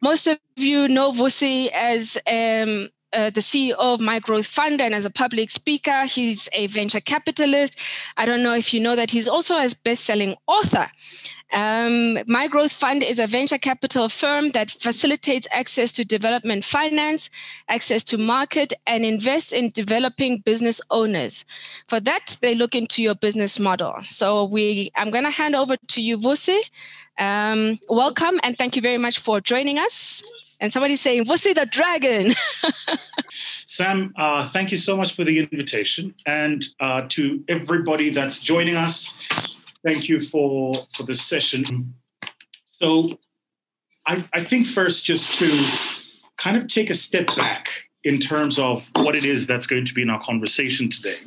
Most of you know Vusi as the CEO of My Growth Fund and as a public speaker. He's a venture capitalist. I don't know if you know that he's also a best-selling author. My Growth Fund is a venture capital firm that facilitates access to development finance, access to market, and invests in developing business owners. For that, they look into your business model. So I'm going to hand over to you, Vusi. Welcome, and thank you very much for joining us. And somebody's saying, Vusi the Dragon. Sam, thank you so much for the invitation. And to everybody that's joining us, thank you for this session. So I think first just to kind of take a step back in terms of what it is that's going to be in our conversation today.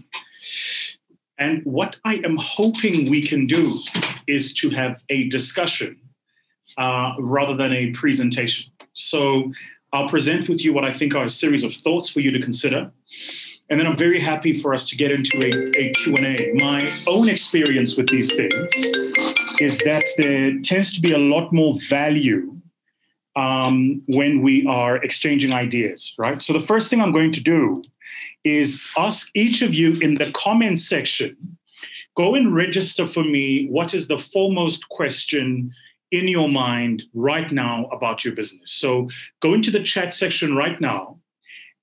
And what I am hoping we can do is to have a discussion rather than a presentation. So I'll present with you what I think are a series of thoughts for you to consider. And then I'm very happy for us to get into a Q&A. My own experience with these things is that there tends to be a lot more value when we are exchanging ideas, right? So the first thing I'm going to do is ask each of you in the comment section, go and register for me what is the foremost question in your mind right now about your business. So go into the chat section right now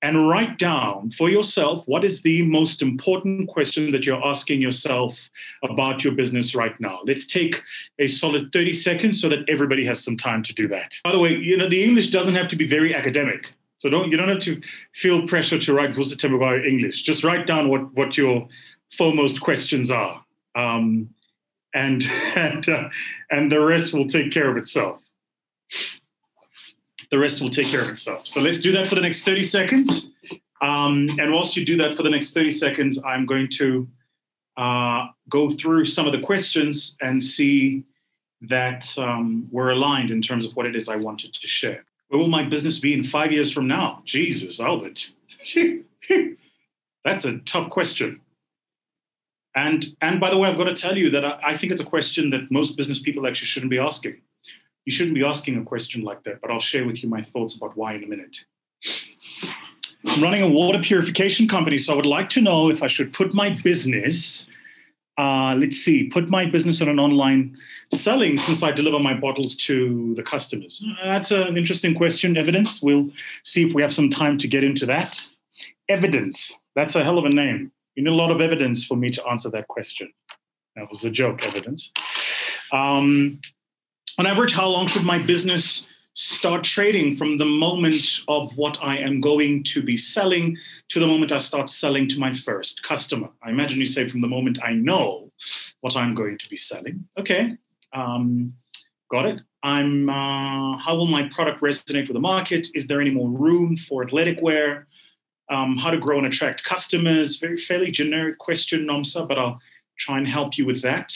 and write down for yourself what is the most important question that you're asking yourself about your business right now. Let's take a solid 30 seconds so that everybody has some time to do that. By the way, you know, the English doesn't have to be very academic. So you don't have to feel pressure to write Vusi Thembekwayo English. Just write down what your foremost questions are. And the rest will take care of itself. The rest will take care of itself. So let's do that for the next 30 seconds. And whilst you do that for the next 30 seconds, I'm going to go through some of the questions and see that we're aligned in terms of what it is I wanted to share. Where will my business be in 5 years from now? Jesus, Albert. That's a tough question. And by the way, I've got to tell you that I think it's a question that most business people actually shouldn't be asking. You shouldn't be asking a question like that, but I'll share with you my thoughts about why in a minute. I'm running a water purification company, so I would like to know if I should put my business, put my business on an online selling since I deliver my bottles to the customers. That's an interesting question, evidence. We'll see if we have some time to get into that. Evidence, that's a hell of a name. You need a lot of evidence for me to answer that question. That was a joke, evidence. On average, how long should my business start trading from the moment of what I am going to be selling to the moment I start selling to my first customer? I imagine you say from the moment I know what I'm going to be selling. Okay, got it. How will my product resonate with the market? Is there any more room for athletic wear? How to grow and attract customers? Very fairly generic question, Nomsa, but I'll try and help you with that.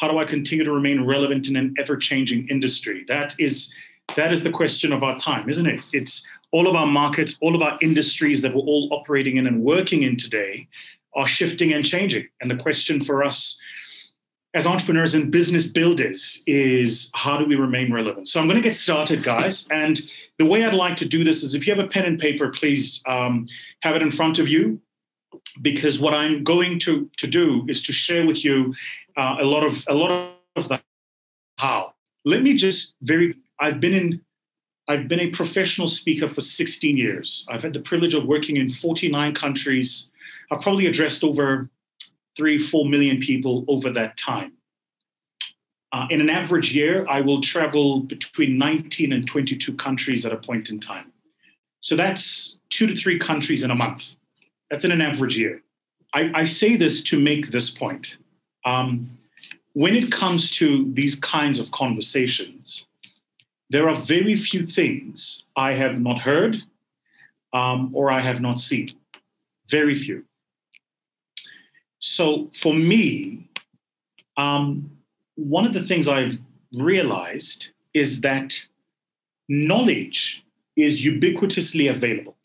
How do I continue to remain relevant in an ever-changing industry? That is the question of our time, isn't it? It's all of our markets, all of our industries that we're all operating in and working in today are shifting and changing. And the question for us as entrepreneurs and business builders is how do we remain relevant? So I'm going to get started, guys. And the way I'd like to do this is if you have a pen and paper, please have it in front of you. Because what I'm going to do is to share with you a lot of the how. Let me just I've been a professional speaker for 16 years. I've had the privilege of working in 49 countries. I've probably addressed over 3-4 million people over that time. In an average year, I will travel between 19 and 22 countries at a point in time. So that's 2 to 3 countries in a month. That's in an average year. I say this to make this point. When it comes to these kinds of conversations, there are very few things I have not heard or I have not seen. Very few. So for me, one of the things I've realized is that knowledge is ubiquitously available.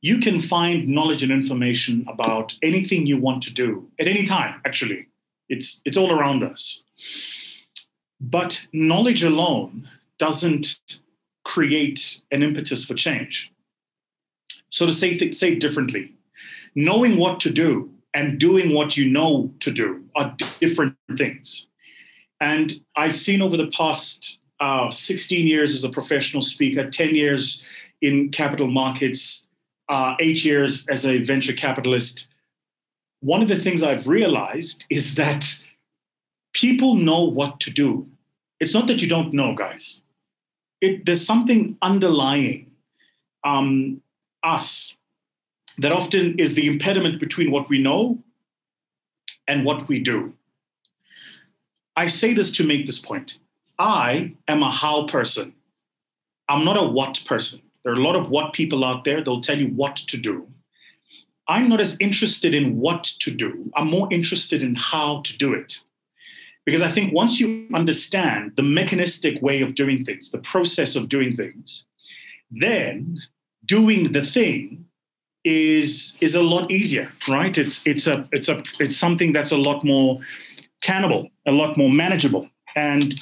You can find knowledge and information about anything you want to do at any time, actually. It's all around us. But knowledge alone doesn't create an impetus for change. So to say differently, knowing what to do and doing what you know to do are different things. And I've seen over the past 16 years as a professional speaker, 10 years in capital markets, 8 years as a venture capitalist, one of the things I've realized is that people know what to do. It's not that you don't know, guys. There's something underlying us that often is the impediment between what we know and what we do. I say this to make this point. I am a how person. I'm not a what person. There are a lot of what people out there. They'll tell you what to do. I'm not as interested in what to do. I'm more interested in how to do it. Because I think once you understand the mechanistic way of doing things, the process of doing things, then doing the thing is a lot easier, right? It's something that's a lot more tangible, a lot more manageable, and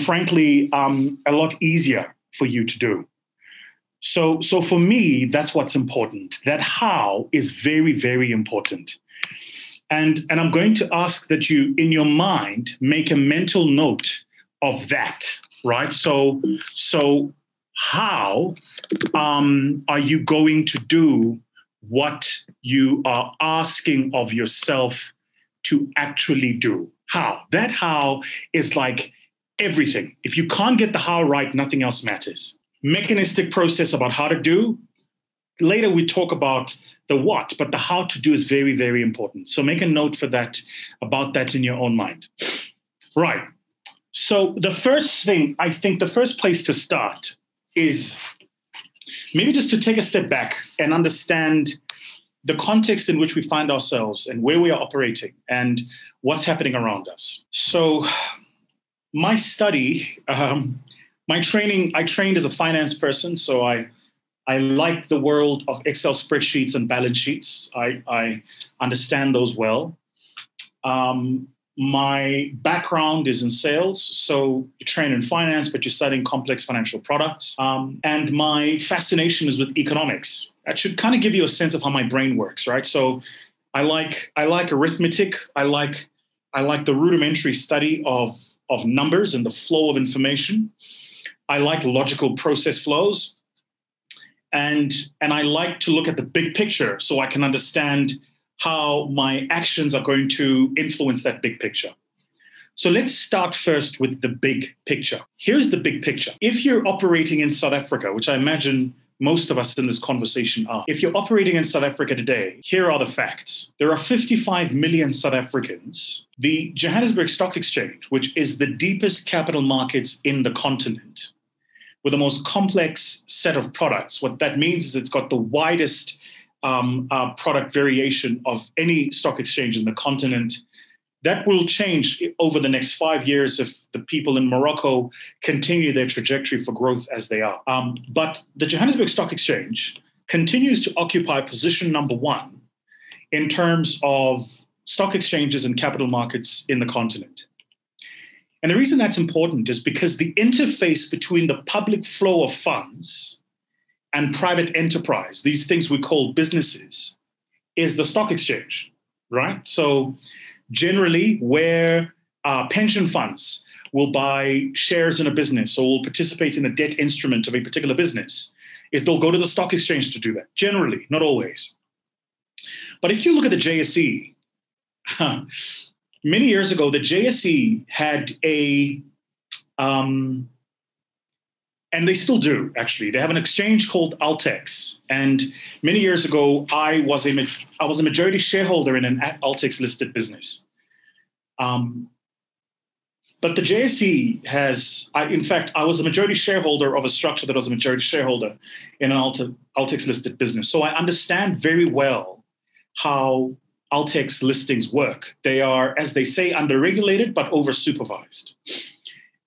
frankly, a lot easier for you to do. So for me, that's what's important. That how is very, very important. And I'm going to ask that you, in your mind, make a mental note of that, right? So how are you going to do what you are asking of yourself to actually do? How? That how is like everything. If you can't get the how right, nothing else matters. Mechanistic process about how to do. Later we talk about the what, but the how to do is very, very important. So make a note for that, about that in your own mind. Right. So the first thing, I think the first place to start is maybe just to take a step back and understand the context in which we find ourselves and where we are operating and what's happening around us. So my study, my training, I trained as a finance person, so I like the world of Excel spreadsheets and balance sheets. I understand those well. My background is in sales. So you train in finance, but you're studying complex financial products. And my fascination is with economics. That should kind of give you a sense of how my brain works, right? So I like arithmetic. I like the rudimentary study of numbers and the flow of information. I like logical process flows. And I like to look at the big picture so I can understand how my actions are going to influence that big picture. So let's start first with the big picture. Here's the big picture. If you're operating in South Africa, which I imagine most of us in this conversation are, if you're operating in South Africa today, here are the facts. There are 55 million South Africans. The Johannesburg Stock Exchange, which is the deepest capital markets in the continent, with the most complex set of products. What that means is it's got the widest product variation of any stock exchange in the continent. That will change over the next 5 years if the people in Morocco continue their trajectory for growth as they are. But the Johannesburg Stock Exchange continues to occupy position number one in terms of stock exchanges and capital markets in the continent. And the reason that's important is because the interface between the public flow of funds and private enterprise, these things we call businesses, is the stock exchange, right? So generally where pension funds will buy shares in a business or will participate in a debt instrument of a particular business is they'll go to the stock exchange to do that, generally, not always. But if you look at the JSE, many years ago, the JSE had a, and they still do, actually. They have an exchange called Altex. And many years ago, I was a majority shareholder in an Altex-listed business. But the JSE has, I was the majority shareholder of a structure that was a majority shareholder in an Altex-listed business. So I understand very well how Altex listings work. They are, as they say, under-regulated, but over-supervised.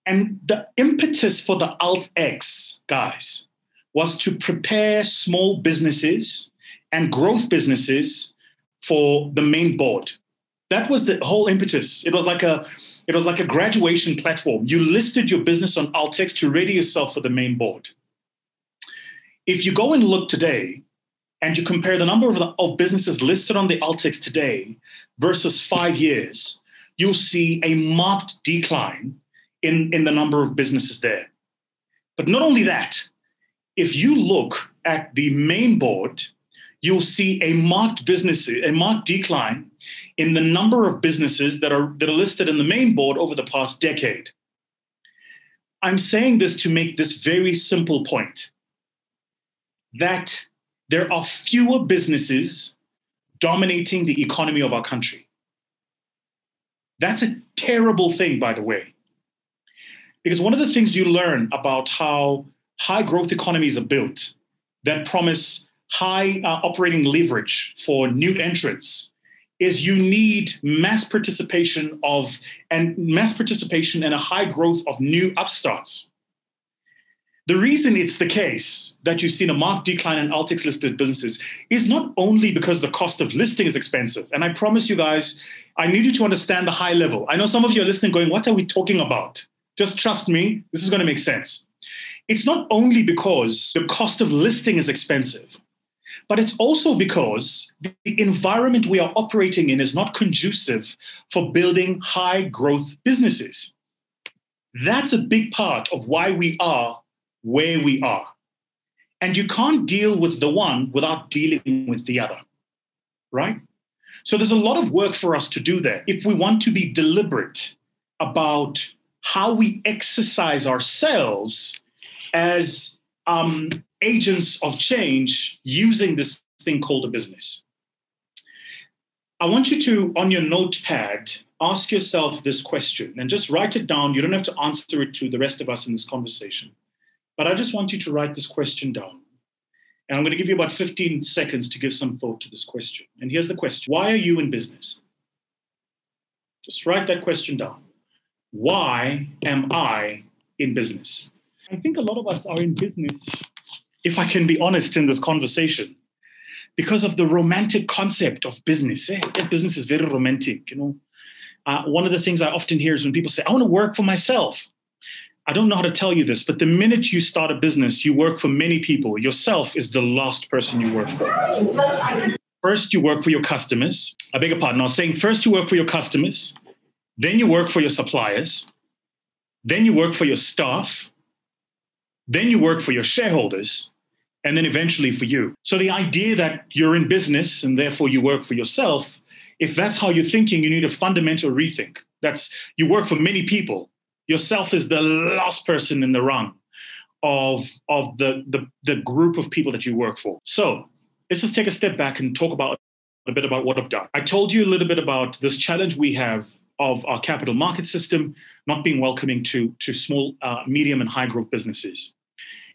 And the impetus for the Altex, guys, was to prepare small businesses and growth businesses for the main board. That was the whole impetus. It was like a, It was like a graduation platform. You listed your business on Altex to ready yourself for the main board. If you go and look today and you compare the number of businesses listed on the Altex today versus 5 years, you'll see a marked decline in the number of businesses there. But not only that, if you look at the main board, you'll see a marked decline in the number of businesses that are listed in the main board over the past decade. I'm saying this to make this very simple point, that there are fewer businesses dominating the economy of our country. That's a terrible thing, by the way, because one of the things you learn about how high growth economies are built that promise high operating leverage for new entrants is you need mass participation and a high growth of new upstarts. The reason it's the case that you've seen a marked decline in Altex listed businesses is not only because the cost of listing is expensive. And I promise you guys, I need you to understand the high level. I know some of you are listening going, what are we talking about? Just trust me, this is going to make sense. It's not only because the cost of listing is expensive, but it's also because the environment we are operating in is not conducive for building high growth businesses. That's a big part of why we are where we are. And you can't deal with the one without dealing with the other, right? So there's a lot of work for us to do there if we want to be deliberate about how we exercise ourselves as agents of change using this thing called a business. I want you to, on your notepad, ask yourself this question and just write it down. You don't have to answer it to the rest of us in this conversation, but I just want you to write this question down. And I'm going to give you about 15 seconds to give some thought to this question. And here's the question. Why are you in business? Just write that question down. Why am I in business? I think a lot of us are in business, if I can be honest in this conversation, because of the romantic concept of business. Business is very romantic, you know. One of the things I often hear is when people say, I want to work for myself. I don't know how to tell you this, but the minute you start a business, you work for many people. Yourself is the last person you work for. First, you work for your customers. I beg your pardon. I was saying first you work for your customers, then you work for your suppliers, then you work for your staff, then you work for your shareholders, and then eventually for you. So the idea that you're in business and therefore you work for yourself, if that's how you're thinking, you need a fundamental rethink. You work for many people. Yourself is the last person in the rung of the group of people that you work for. So let's just take a step back and talk about a bit about what I've done. I told you a little bit about this challenge we have of our capital market system not being welcoming to small, medium, and high growth businesses.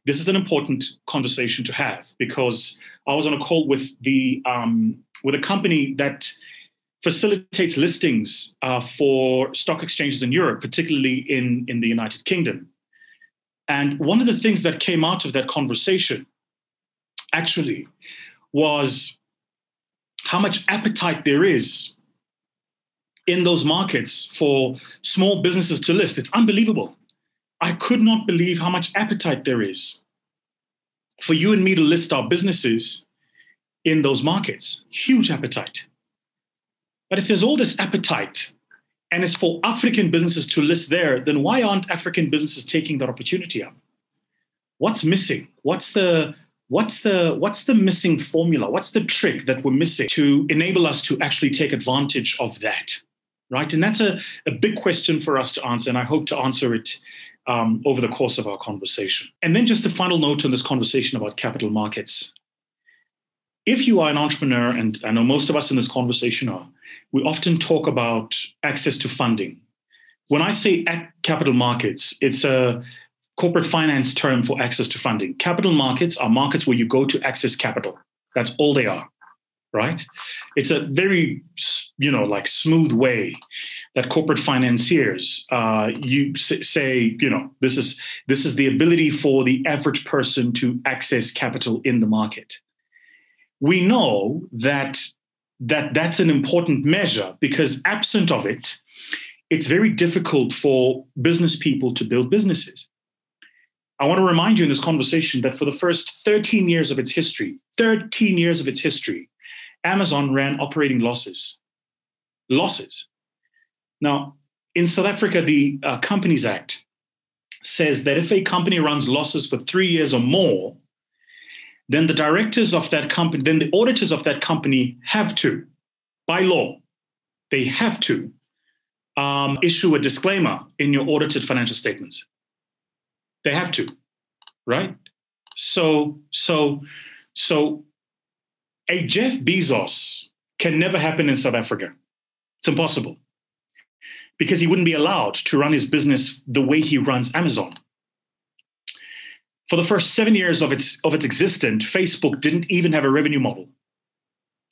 This is an important conversation to have because I was on a call with a company that facilitates listings for stock exchanges in Europe, particularly in the United Kingdom. And one of the things that came out of that conversation actually was how much appetite there is in those markets for small businesses to list. It's unbelievable. I could not believe how much appetite there is for you and me to list our businesses in those markets. Huge appetite. But if there's all this appetite and it's for African businesses to list there, then why aren't African businesses taking that opportunity up? What's missing? What's the missing formula? What's the trick that we're missing to enable us to actually take advantage of that, right? And that's a big question for us to answer, and I hope to answer it over the course of our conversation. And then just a final note on this conversation about capital markets. If you are an entrepreneur, and I know most of us in this conversation are, we often talk about access to funding. When I say capital markets, it's a corporate finance term for access to funding. Capital markets are markets where you go to access capital. That's all they are, right? It's a very, smooth way that corporate financiers, you say, this is the ability for the average person to access capital in the market. We know that that's an important measure because absent of it, it's very difficult for business people to build businesses. I want to remind you in this conversation that for the first 13 years of its history, Amazon ran operating losses. Now, in South Africa, the Companies Act says that if a company runs losses for 3 years or more, then the directors of that company, then the auditors of that company have to, by law, they have to issue a disclaimer in your audited financial statements. They have to, right? So a Jeff Bezos can never happen in South Africa. It's impossible because he wouldn't be allowed to run his business the way he runs Amazon. For the first 7 years of its existence, Facebook didn't even have a revenue model.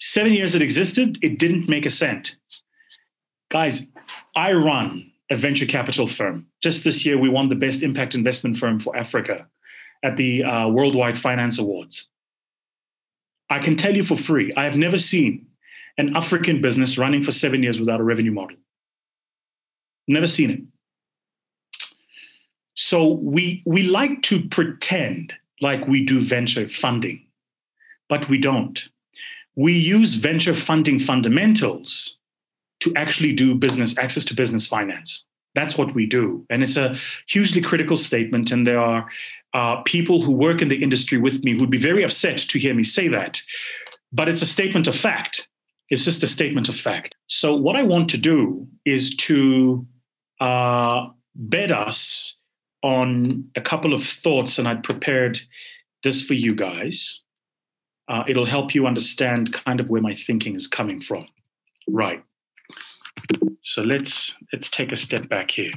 7 years it existed, it didn't make a cent. Guys, I run a venture capital firm. Just this year, we won the best impact investment firm for Africa at the Worldwide Finance Awards. I can tell you for free, I have never seen an African business running for 7 years without a revenue model. Never seen it. So we like to pretend like we do venture funding, but we don't. We use venture funding fundamentals to actually do business, access to business finance. That's what we do. And it's a hugely critical statement. And there are people who work in the industry with me who'd be very upset to hear me say that. But it's a statement of fact. It's just a statement of fact. So what I want to do is to bed us on a couple of thoughts. And I'd prepared this for you guys. It'll help you understand kind of where my thinking is coming from. Right. So let's take a step back here.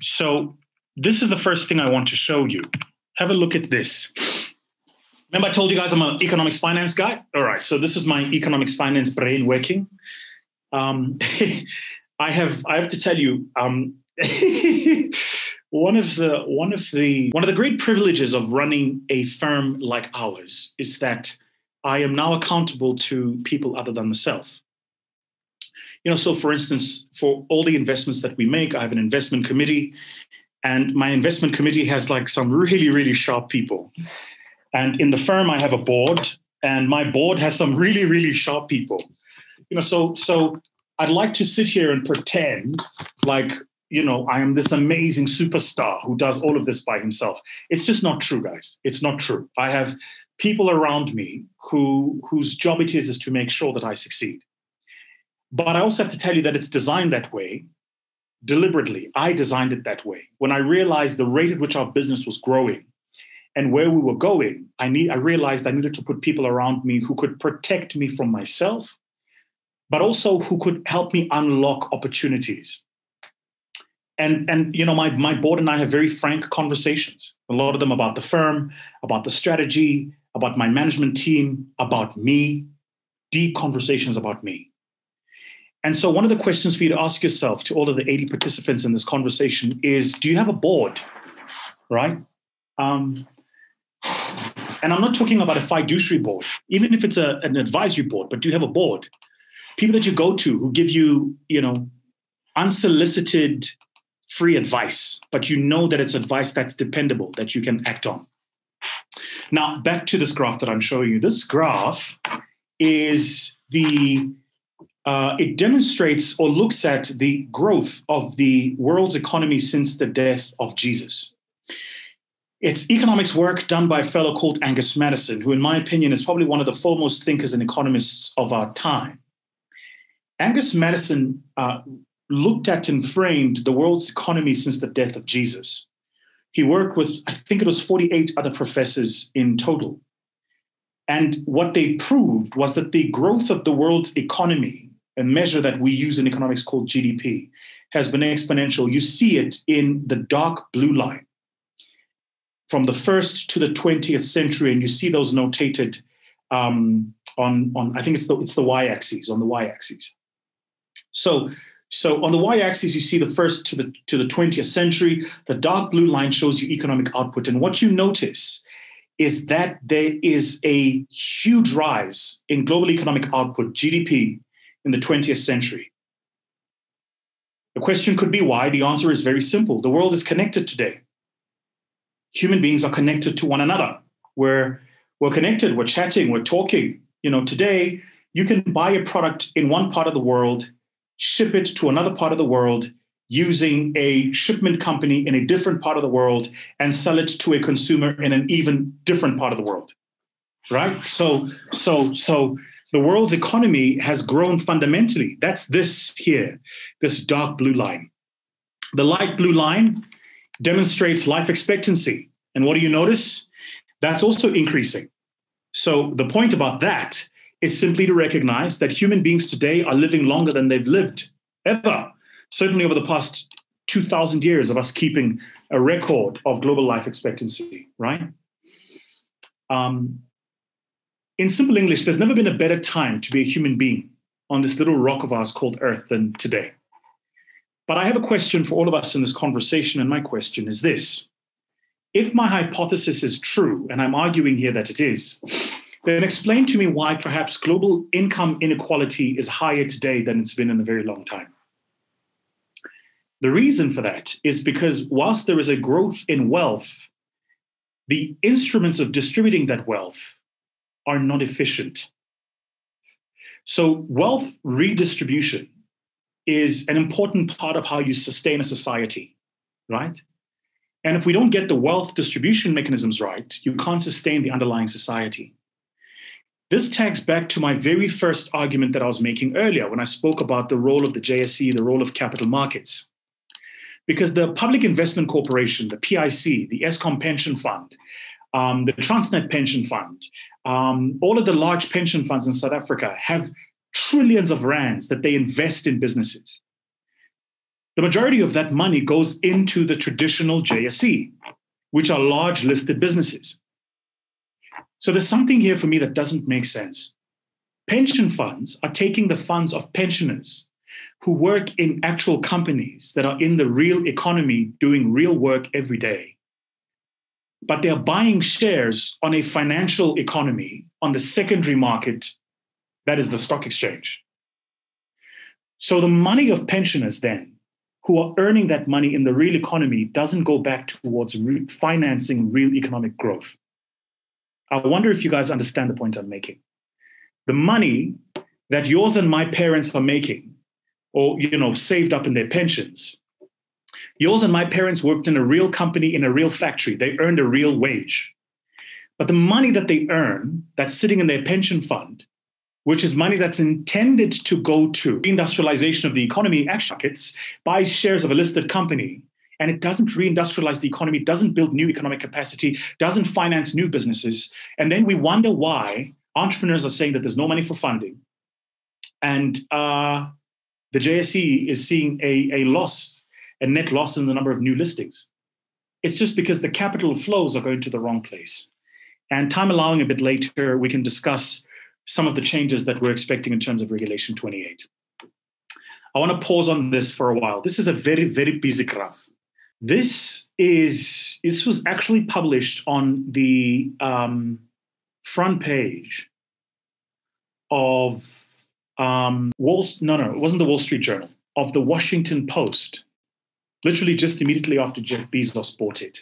So this is the first thing I want to show you. Have a look at this. Remember I told you guys I'm an economics finance guy? All right, so this is my economics finance brain working. I have to tell you, one of the great privileges of running a firm like ours is that I am now accountable to people other than myself. You know, so for instance, for all the investments that we make, I have an investment committee, and my investment committee has like some really, really sharp people. And in the firm, I have a board, and my board has some really, really sharp people. You know, so I'd like to sit here and pretend like, you know, I am this amazing superstar who does all of this by himself. It's just not true, guys. It's not true. I have people around me whose job it is to make sure that I succeed. But I also have to tell you that it's designed that way deliberately. I designed it that way. When I realized the rate at which our business was growing and where we were going, I realized I needed to put people around me who could protect me from myself, but also who could help me unlock opportunities. And you know, my board and I have very frank conversations, a lot of them about the firm, about the strategy, about my management team, about me, deep conversations about me. And so one of the questions for you to ask yourself to all of the 80 participants in this conversation is, do you have a board, right? And I'm not talking about a fiduciary board, even if it's an advisory board, but do you have a board? People that you go to who give you, you know, unsolicited free advice, but you know that it's advice that's dependable, that you can act on. Now, back to this graph that I'm showing you. This graph is the... it demonstrates or looks at the growth of the world's economy since the death of Jesus. It's economics work done by a fellow called Angus Maddison, who, in my opinion, is probably one of the foremost thinkers and economists of our time. Angus Maddison looked at and framed the world's economy since the death of Jesus. He worked with, I think it was 48 other professors in total. And what they proved was that the growth of the world's economy, a measure that we use in economics called GDP, has been exponential. You see it in the dark blue line from the 1st to the 20th century, and you see those notated on I think it's the y-axis, on the y-axis. So on the y-axis, you see the 1st to the 20th century. The dark blue line shows you economic output, and what you notice is that there is a huge rise in global economic output, GDP, in the 20th century. The question could be why. The answer is very simple. The world is connected today. Human beings are connected to one another. We're connected, we're chatting, we're talking. You know, today you can buy a product in one part of the world, ship it to another part of the world using a shipment company in a different part of the world and sell it to a consumer in an even different part of the world, right? So the world's economy has grown fundamentally. That's this here, this dark blue line. The light blue line demonstrates life expectancy. And what do you notice? That's also increasing. So the point about that is simply to recognize that human beings today are living longer than they've lived ever, certainly over the past 2,000 years of us keeping a record of global life expectancy, right? In simple English, there's never been a better time to be a human being on this little rock of ours called Earth than today. But I have a question for all of us in this conversation, and my question is this. If my hypothesis is true, and I'm arguing here that it is, then explain to me why perhaps global income inequality is higher today than it's been in a very long time. The reason for that is because whilst there is a growth in wealth, the instruments of distributing that wealth are not efficient. So wealth redistribution is an important part of how you sustain a society, right? And if we don't get the wealth distribution mechanisms right, you can't sustain the underlying society. This tags back to my very first argument that I was making earlier when I spoke about the role of the JSE, the role of capital markets. Because the Public Investment Corporation, the PIC, the Eskom Pension Fund, the Transnet Pension Fund, all of the large pension funds in South Africa have trillions of rands that they invest in businesses. The majority of that money goes into the traditional JSE, which are large listed businesses. So there's something here for me that doesn't make sense. Pension funds are taking the funds of pensioners who work in actual companies that are in the real economy doing real work every day. But they're buying shares on a financial economy on the secondary market, that is the stock exchange. So the money of pensioners then, who are earning that money in the real economy, doesn't go back towards financing real economic growth. I wonder if you guys understand the point I'm making. The money that yours and my parents are making, or, you know, saved up in their pensions, yours and my parents worked in a real company, in a real factory. They earned a real wage. But the money that they earn, that's sitting in their pension fund, which is money that's intended to go to reindustrialization of the economy, actually markets, buys shares of a listed company, and it doesn't reindustrialize the economy, doesn't build new economic capacity, doesn't finance new businesses. And then we wonder why entrepreneurs are saying that there's no money for funding. And the JSE is seeing a net loss in the number of new listings. It's just because the capital flows are going to the wrong place. And time allowing, a bit later, we can discuss some of the changes that we're expecting in terms of Regulation 28. I want to pause on this for a while. This is a very, very busy graph. This was actually published on the front page of it wasn't the Wall Street Journal, of the Washington Post, literally just immediately after Jeff Bezos bought it.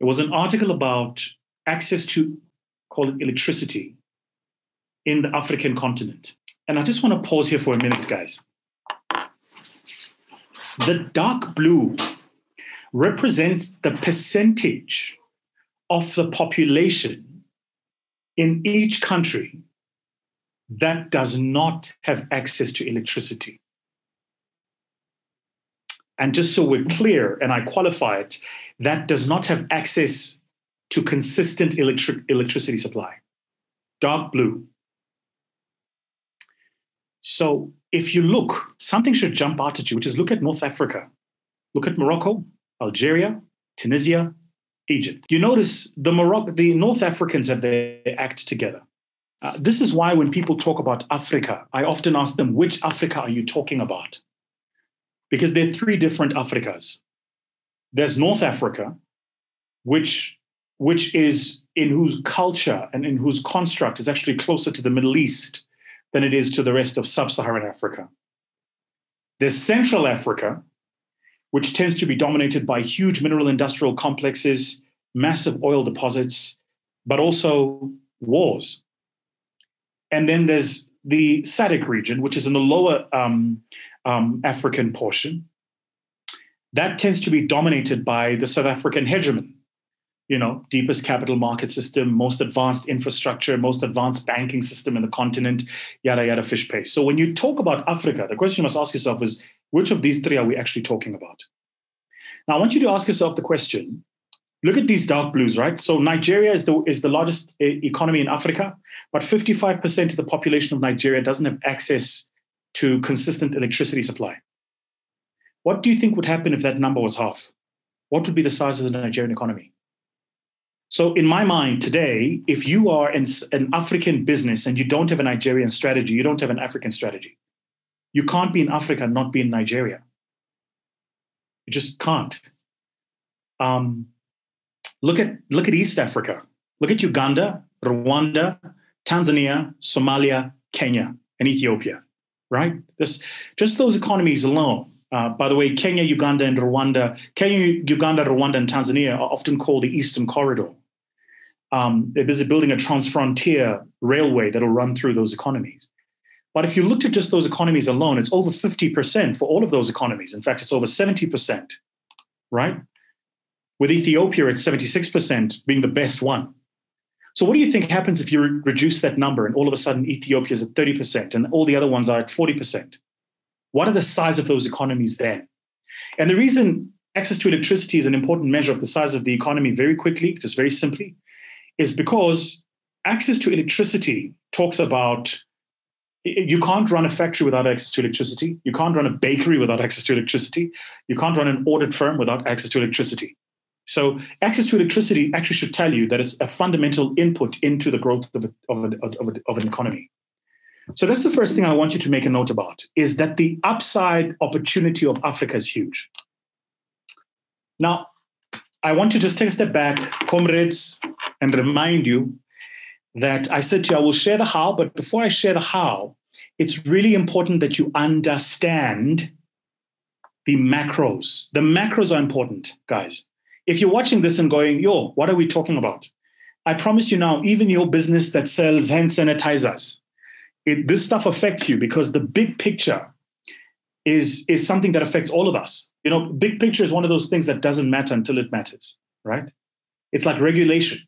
It was an article about access to, call it, electricity in the African continent. And I just want to pause here for a minute, guys. The dark blue represents the percentage of the population in each country that does not have access to electricity. And just so we're clear, and I qualify it, that does not have access to consistent electricity supply. Dark blue. So if you look, something should jump out at you, which is look at North Africa. Look at Morocco, Algeria, Tunisia, Egypt. You notice the North Africans have their act together. This is why when people talk about Africa, I often ask them, which Africa are you talking about? Because there are three different Africas. There's North Africa, which is in whose culture and in whose construct is actually closer to the Middle East than it is to the rest of sub-Saharan Africa. There's Central Africa, which tends to be dominated by huge mineral industrial complexes, massive oil deposits, but also wars. And then there's the SADC region, which is in the lower African portion. That tends to be dominated by the South African hegemon, you know, deepest capital market system, most advanced infrastructure, most advanced banking system in the continent, yada, yada, fish paste. So when you talk about Africa, the question you must ask yourself is, which of these three are we actually talking about? Now, I want you to ask yourself the question, look at these dark blues, right? So Nigeria is the largest economy in Africa, but 55% of the population of Nigeria doesn't have access to consistent electricity supply. What do you think would happen if that number was half? What would be the size of the Nigerian economy? So in my mind today, if you are an African business and you don't have a Nigerian strategy, you don't have an African strategy. You can't be in Africa and not be in Nigeria. You just can't. Look at East Africa. Look at Uganda, Rwanda, Tanzania, Somalia, Kenya, and Ethiopia, right? Just those economies alone. By the way, Kenya, Uganda, Rwanda, and Tanzania are often called the Eastern Corridor. They're busy building a transfrontier railway that'll run through those economies. But if you looked at just those economies alone, it's over 50% for all of those economies. In fact, it's over 70%, right? With Ethiopia, it's 76% being the best one. So what do you think happens if you reduce that number and all of a sudden Ethiopia is at 30% and all the other ones are at 40%? What are the size of those economies then? And the reason access to electricity is an important measure of the size of the economy very quickly, just very simply, is because access to electricity talks about, you can't run a factory without access to electricity. You can't run a bakery without access to electricity. You can't run an audit firm without access to electricity. So access to electricity actually should tell you that it's a fundamental input into the growth of an economy. So that's the first thing I want you to make a note about, is that the upside opportunity of Africa is huge. Now, I want to just take a step back, comrades, and remind you that I said to you, I will share the how, but before I share the how, it's really important that you understand the macros. The macros are important, guys. If you're watching this and going, yo, what are we talking about? I promise you now, even your business that sells hand sanitizers, this stuff affects you, because the big picture is something that affects all of us. You know, big picture is one of those things that doesn't matter until it matters, right? It's like regulation.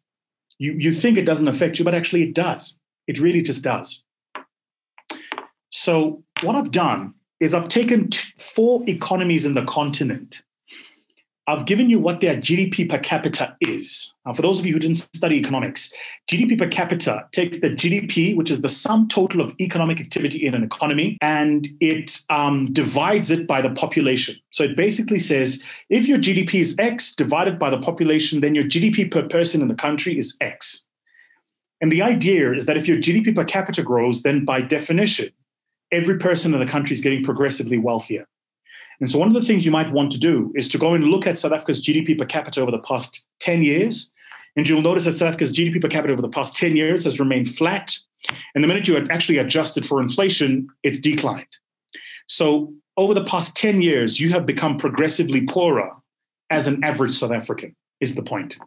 You think it doesn't affect you, but actually it does. It really just does. So what I've done is I've taken four economies in the continent. I've given you what their GDP per capita is. Now, for those of you who didn't study economics, GDP per capita takes the GDP, which is the sum total of economic activity in an economy, and it divides it by the population. So it basically says, if your GDP is X divided by the population, then your GDP per person in the country is X. And the idea is that if your GDP per capita grows, then by definition, every person in the country is getting progressively wealthier. And so one of the things you might want to do is to go and look at South Africa's GDP per capita over the past 10 years. And you'll notice that South Africa's GDP per capita over the past 10 years has remained flat. And the minute you had actually adjusted for inflation, it's declined. So over the past 10 years, you have become progressively poorer as an average South African, is the point.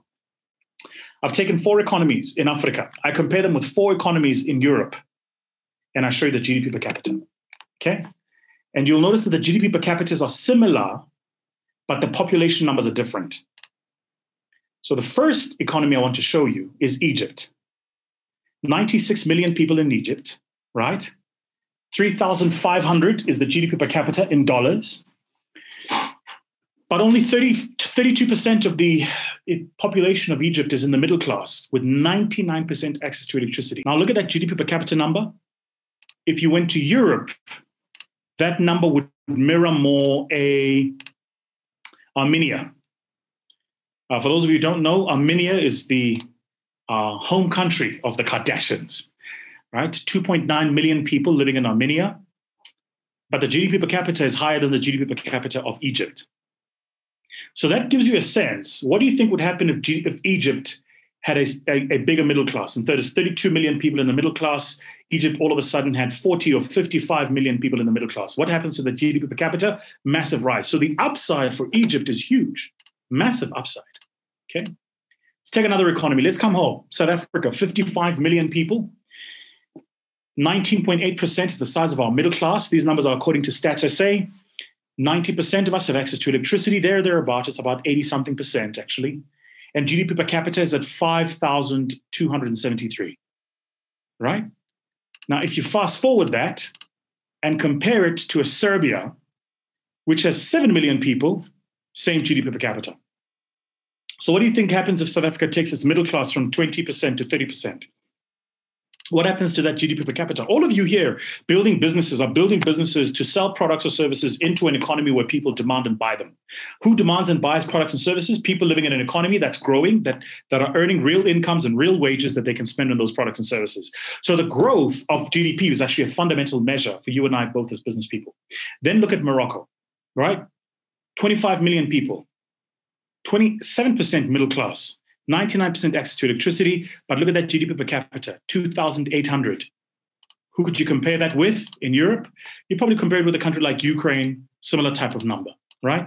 I've taken four economies in Africa. I compare them with four economies in Europe. And I show you the GDP per capita, okay? And you'll notice that the GDP per capita are similar, but the population numbers are different. So the first economy I want to show you is Egypt. 96 million people in Egypt, right? 3,500 is the GDP per capita in dollars. But only 32% of the population of Egypt is in the middle class, with 99% access to electricity. Now look at that GDP per capita number. If you went to Europe, that number would mirror more Armenia. For those of you who don't know, Armenia is the home country of the Kardashians, right? 2.9 million people living in Armenia, but the GDP per capita is higher than the GDP per capita of Egypt. So that gives you a sense. What do you think would happen if Egypt had a bigger middle class? And there's 32 million people in the middle class. Egypt all of a sudden had 40 or 55 million people in the middle class. What happens to the GDP per capita? Massive rise. So the upside for Egypt is huge. Massive upside. Okay. Let's take another economy. Let's come home. South Africa, 55 million people. 19.8% is the size of our middle class. These numbers are according to Stats SA. 90% of us have access to electricity. Thereabouts, it's about 80-something percent, actually. And GDP per capita is at 5,273, right? Now, if you fast forward that and compare it to a Serbia, which has 7 million people, same GDP per capita. So what do you think happens if South Africa takes its middle class from 20% to 30%? What happens to that GDP per capita? All of you here building businesses are building businesses to sell products or services into an economy where people demand and buy them. Who demands and buys products and services? People living in an economy that's growing, that are earning real incomes and real wages that they can spend on those products and services. So the growth of GDP is actually a fundamental measure for you and I both as business people. Then look at Morocco, right? 25 million people, 27% middle class. 99% access to electricity, but look at that GDP per capita, 2,800. Who could you compare that with in Europe? You probably compare it with a country like Ukraine, similar type of number, right?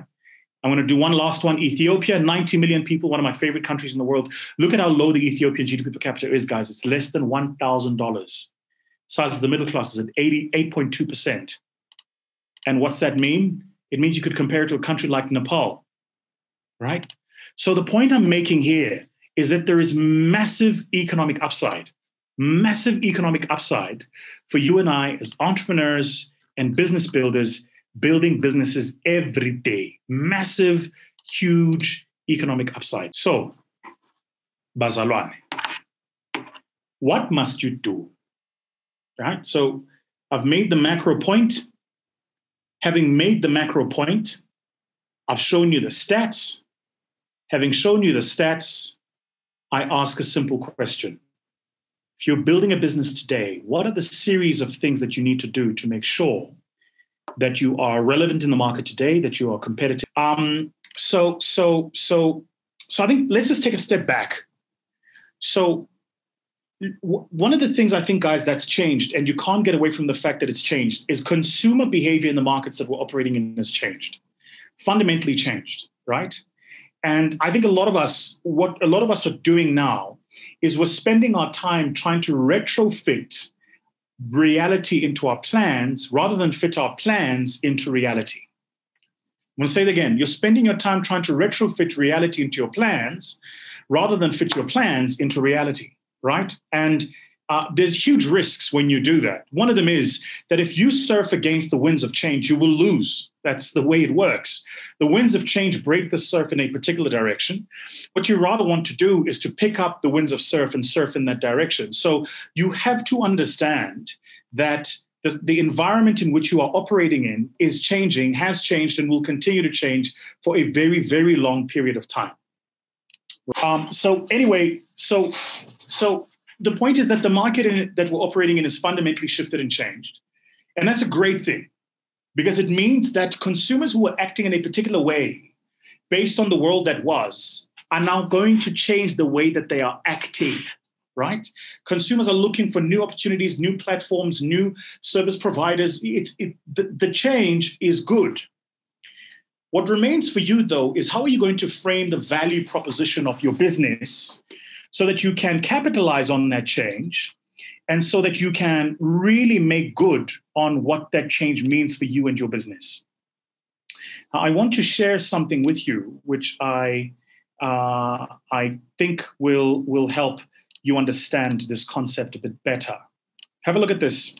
I'm going to do one last one. Ethiopia, 90 million people, one of my favorite countries in the world. Look at how low the Ethiopian GDP per capita is, guys. It's less than $1,000. Size of the middle class is at 88.2%. And what's that mean? It means you could compare it to a country like Nepal, right? So the point I'm making here is that there is massive economic upside for you and I as entrepreneurs and business builders building businesses every day. Massive, huge economic upside. So, Bazalwane, what must you do? Right? So I've made the macro point. Having made the macro point, I've shown you the stats. Having shown you the stats, I ask a simple question. If you're building a business today, what are the series of things that you need to do to make sure that you are relevant in the market today, that you are competitive? So I think let's just take a step back. So one of the things I think, guys, that's changed, and you can't get away from the fact that it's changed, is consumer behavior in the markets that we're operating in has changed, fundamentally changed, right? And I think a lot of us, what a lot of us are doing now is we're spending our time trying to retrofit reality into our plans rather than fit our plans into reality. I'm going to say it again. You're spending your time trying to retrofit reality into your plans rather than fit your plans into reality, right? And there's huge risks when you do that. One of them is that if you surf against the winds of change, you will lose. That's the way it works. The winds of change break the surf in a particular direction. What you rather want to do is to pick up the winds of surf and surf in that direction. So you have to understand that the environment in which you are operating in is changing, has changed, and will continue to change for a very, very long period of time. The point is that the market that we're operating in is fundamentally shifted and changed. And that's a great thing because it means that consumers who are acting in a particular way based on the world that was are now going to change the way that they are acting, right? Consumers are looking for new opportunities, new platforms, new service providers. The change is good. What remains for you, though, is how are you going to frame the value proposition of your business so that you can capitalize on that change and so that you can really make good on what that change means for you and your business. Now, I want to share something with you, which I think will help you understand this concept a bit better. Have a look at this.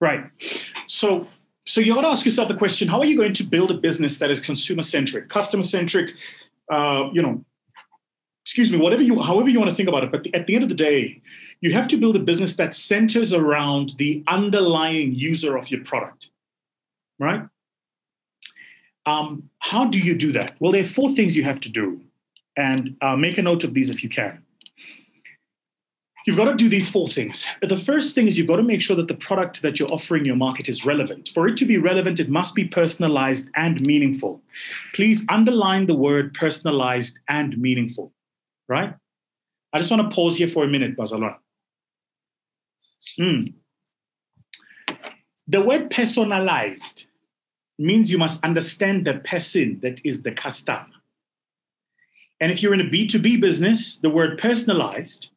Right. So you got to ask yourself the question, how are you going to build a business that is consumer-centric, customer-centric, however you want to think about it, but at the end of the day, you have to build a business that centers around the underlying user of your product, right? How do you do that? Well, there are four things you have to do, and make a note of these if you can. You've got to do these four things. The first thing is you've got to make sure that the product that you're offering your market is relevant. For it to be relevant, it must be personalized and meaningful. Please underline the word personalized and meaningful. Right? I just want to pause here for a minute, Bazalwane. The word personalized means you must understand the person that is the customer. And if you're in a B2B business, the word personalized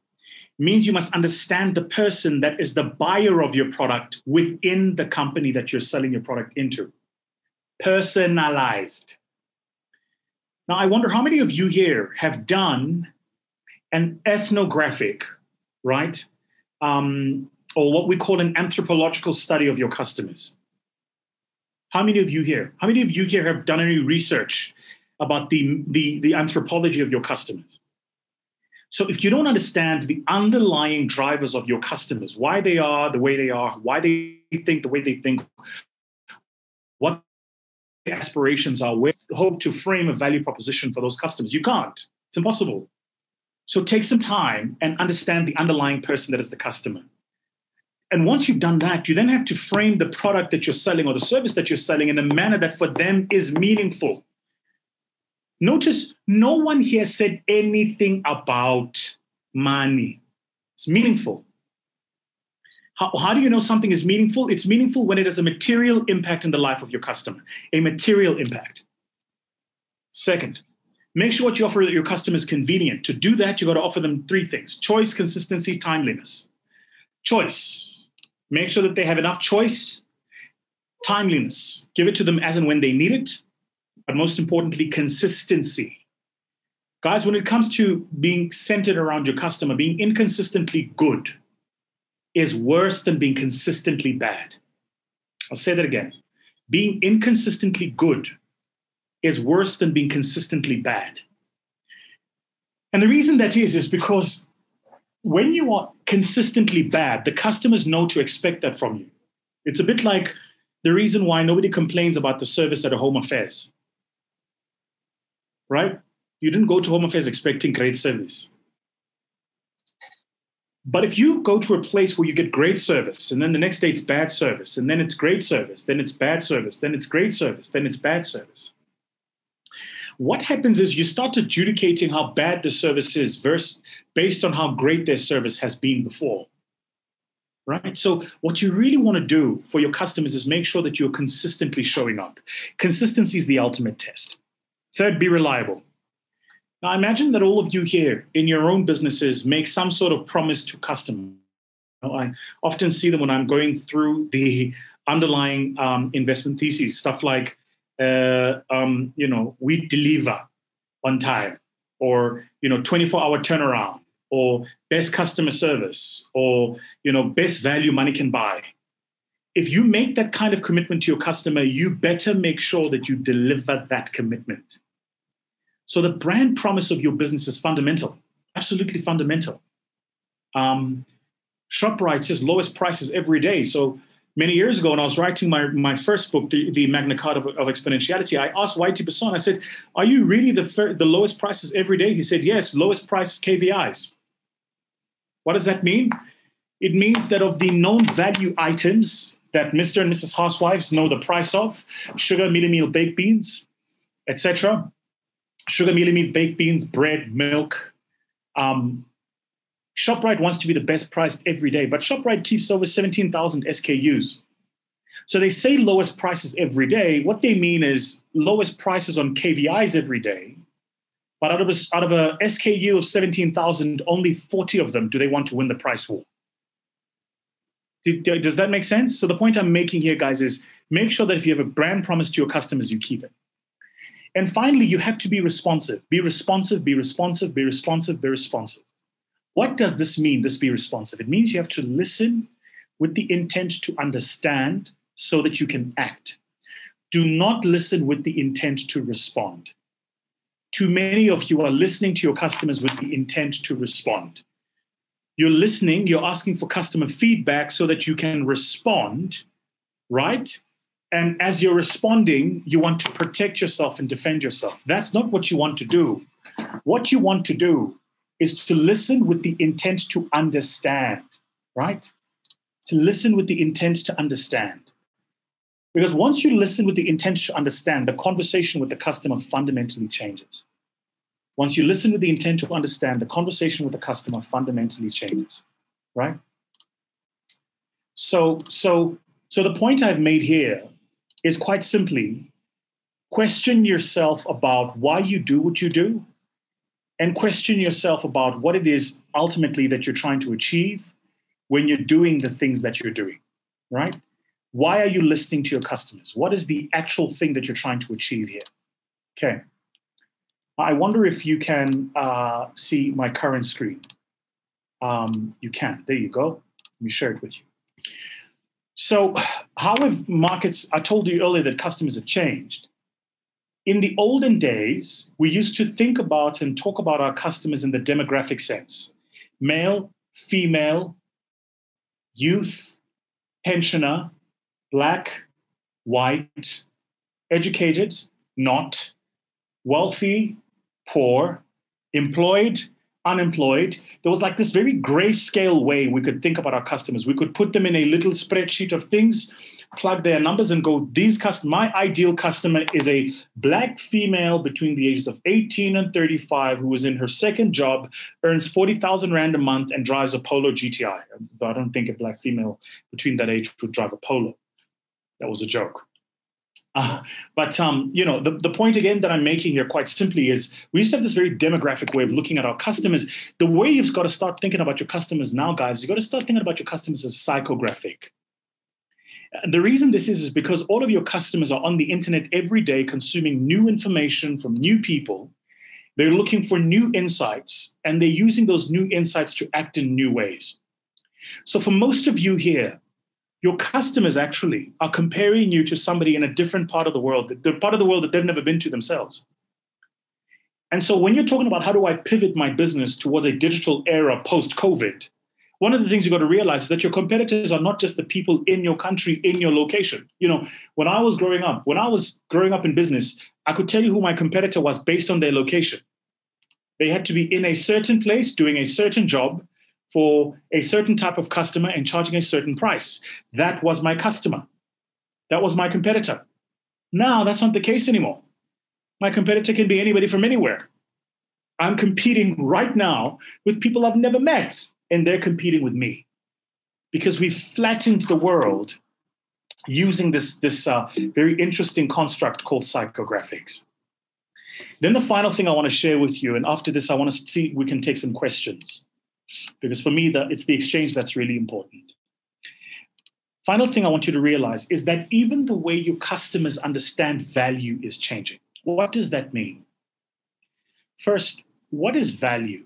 means you must understand the person that is the buyer of your product within the company that you're selling your product into. Personalized. Now, I wonder how many of you here have done an ethnographic, right? Or what we call an anthropological study of your customers. How many of you here? How many of you here have done any research about the anthropology of your customers? So if you don't understand the underlying drivers of your customers, why they are the way they are, why they think the way they think, what their aspirations are, where you hope to frame a value proposition for those customers, you can't. It's impossible. So take some time and understand the underlying person that is the customer. And once you've done that, you then have to frame the product that you're selling or the service that you're selling in a manner that for them is meaningful. Notice no one here said anything about money. It's meaningful. How do you know something is meaningful? It's meaningful when it has a material impact in the life of your customer, a material impact. Second, make sure what you offer your customer is convenient. To do that, you've got to offer them three things: choice, consistency, timeliness. Choice. Make sure that they have enough choice. Timeliness. Give it to them as and when they need it. But most importantly, consistency. Guys, when it comes to being centered around your customer, being inconsistently good is worse than being consistently bad. I'll say that again. Being inconsistently good is worse than being consistently bad. And the reason that is because when you are consistently bad, the customers know to expect that from you. It's a bit like the reason why nobody complains about the service at a Home Affairs. Right? You didn't go to Home Affairs expecting great service. But if you go to a place where you get great service, and then the next day it's bad service, and then it's great service, then it's bad service, then it's great service, then it's bad service. What happens is you start adjudicating how bad the service is based on how great their service has been before. Right? So what you really want to do for your customers is make sure that you're consistently showing up. Consistency is the ultimate test. Third, be reliable. Now, imagine that all of you here in your own businesses make some sort of promise to customers. You know, I often see them when I'm going through the underlying investment theses, stuff like, you know, we deliver on time, or, you know, 24-hour turnaround, or best customer service, or, you know, best value money can buy. If you make that kind of commitment to your customer, you better make sure that you deliver that commitment. So the brand promise of your business is fundamental, absolutely fundamental. ShopRite says lowest prices every day. So many years ago, when I was writing my first book, the Magna Carta of Exponentiality, I asked Y.T. Besson, I said, are you really the lowest prices every day? He said, yes, lowest price KVIs. What does that mean? It means that of the known value items that Mr. and Mrs. Housewives know the price of, sugar, mealy meal, baked beans, etc., sugar, mealy meal, baked beans, bread, milk. ShopRite wants to be the best priced every day, but ShopRite keeps over 17,000 SKUs. So they say lowest prices every day. What they mean is lowest prices on KVIs every day, but out of a SKU of 17,000, only 40 of them do they want to win the price war. Does that make sense? So the point I'm making here, guys, is make sure that if you have a brand promise to your customers, you keep it. And finally, you have to be responsive. Be responsive, be responsive, be responsive, be responsive. What does this mean, this be responsive? It means you have to listen with the intent to understand so that you can act. Do not listen with the intent to respond. Too many of you are listening to your customers with the intent to respond. You're listening, you're asking for customer feedback so that you can respond, right? And as you're responding, you want to protect yourself and defend yourself. That's not what you want to do. What you want to do is to listen with the intent to understand, right? To listen with the intent to understand. Because once you listen with the intent to understand, the conversation with the customer fundamentally changes. Once you listen with the intent to understand, the conversation with the customer fundamentally changes, right? So the point I've made here is quite simply, question yourself about why you do what you do, and question yourself about what it is ultimately that you're trying to achieve when you're doing the things that you're doing, right? Why are you listening to your customers? What is the actual thing that you're trying to achieve here? Okay. I wonder if you can see my current screen. You can. There you go. Let me share it with you. So how have markets, I told you earlier that customers have changed. In the olden days, we used to think about and talk about our customers in the demographic sense. Male, female, youth, pensioner, black, white, educated, not, wealthy, poor, employed, unemployed. There was like this very grayscale way we could think about our customers. We could put them in a little spreadsheet of things, plug their numbers and go, my ideal customer is a black female between the ages of 18 and 35 who is in her second job, earns 40,000 Rand a month and drives a Polo GTI. But I don't think a black female between that age would drive a Polo. That was a joke. You know, the point again that I'm making here quite simply is we used to have this very demographic way of looking at our customers. The way you've got to start thinking about your customers now, guys, you've got to start thinking about your customers as psychographic. The reason this is because all of your customers are on the internet every day consuming new information from new people. They're looking for new insights and they're using those new insights to act in new ways. So for most of you here, your customers actually are comparing you to somebody in a different part of the world, the part of the world that they've never been to themselves. And so when you're talking about how do I pivot my business towards a digital era post-COVID, one of the things you've got to realize is that your competitors are not just the people in your country, in your location. You know, when I was growing up in business, I could tell you who my competitor was based on their location. They had to be in a certain place doing a certain job for a certain type of customer and charging a certain price. That was my customer. That was my competitor. Now that's not the case anymore. My competitor can be anybody from anywhere. I'm competing right now with people I've never met. And they're competing with me because we've flattened the world using this very interesting construct called psychographics. Then the final thing I want to share with you, and after this, I want to see if we can take some questions because for me, it's the exchange that's really important. Final thing I want you to realize is that even the way your customers understand value is changing. What does that mean? First, what is value?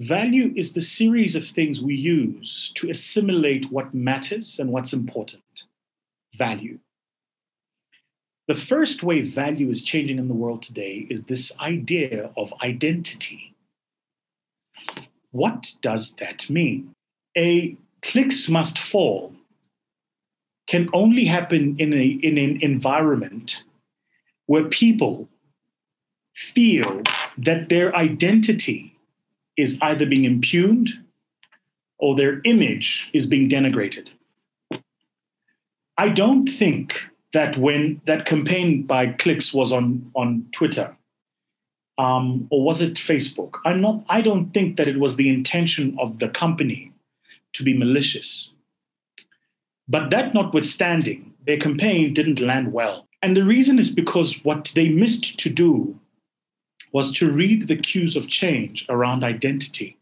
Value is the series of things we use to assimilate what matters and what's important. Value. The first way value is changing in the world today is this idea of identity. What does that mean? A Clicks Must Fall can only happen in an environment where people feel that their identity is either being impugned or their image is being denigrated. I don't think that when that campaign by Clicks was on Twitter, or was it Facebook? I don't think that it was the intention of the company to be malicious. But that notwithstanding, their campaign didn't land well. And the reason is because what they missed to do was to read the cues of change around identity.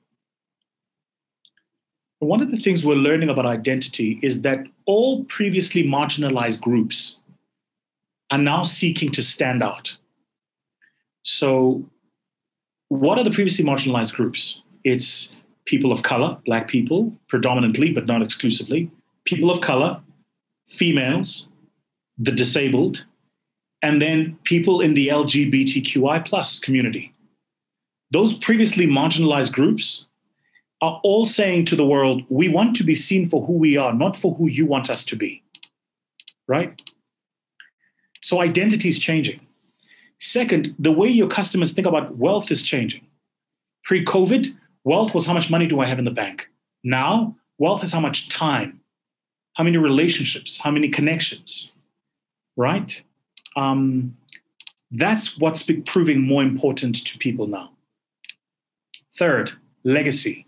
One of the things we're learning about identity is that all previously marginalized groups are now seeking to stand out. So what are the previously marginalized groups? It's people of color, black people, predominantly, but not exclusively, people of color, females, the disabled, and then people in the LGBTQI+ community. Those previously marginalized groups are all saying to the world, we want to be seen for who we are, not for who you want us to be, right? So identity is changing. Second, the way your customers think about wealth is changing. Pre-COVID, wealth was how much money do I have in the bank? Now, wealth is how much time, how many relationships, how many connections, right? That's what's proving more important to people now. Third, legacy.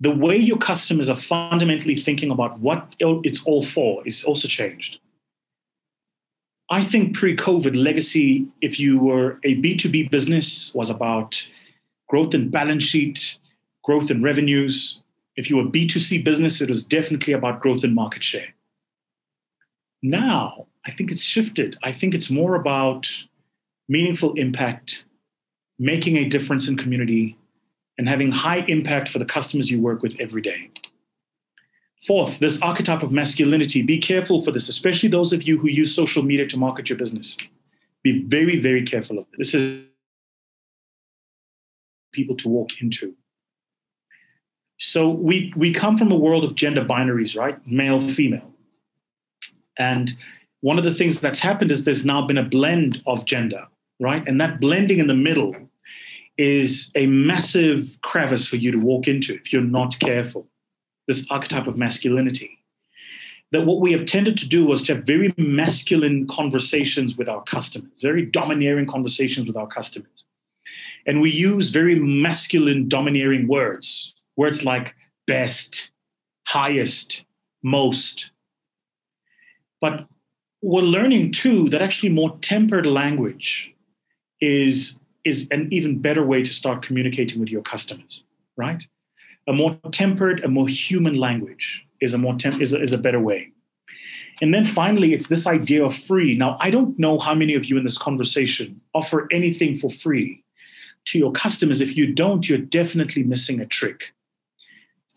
the way your customers are fundamentally thinking about what it's all for is also changed. I think pre-COVID legacy, if you were a B2B business, was about growth in balance sheet, growth in revenues. If you were a B2C business, it was definitely about growth in market share. Now, I think it's shifted. I think it's more about meaningful impact, making a difference in community, and having high impact for the customers you work with every day. Fourth, this archetype of masculinity. Be careful for this, especially those of you who use social media to market your business. Be very, very careful of it. This is people to walk into. So we come from a world of gender binaries, right? Male, female. And one of the things that's happened is there's now been a blend of gender, right? And that blending in the middle is a massive crevice for you to walk into if you're not careful. This archetype of masculinity. That what we have tended to do was to have very masculine conversations with our customers, very domineering conversations with our customers. And we use very masculine, domineering words, words like best, highest, most. But we're learning too that actually more tempered language is an even better way to start communicating with your customers, right? A more tempered, a more human language is a better way. And then finally, it's this idea of free. Now, I don't know how many of you in this conversation offer anything for free to your customers. If you don't, you're definitely missing a trick.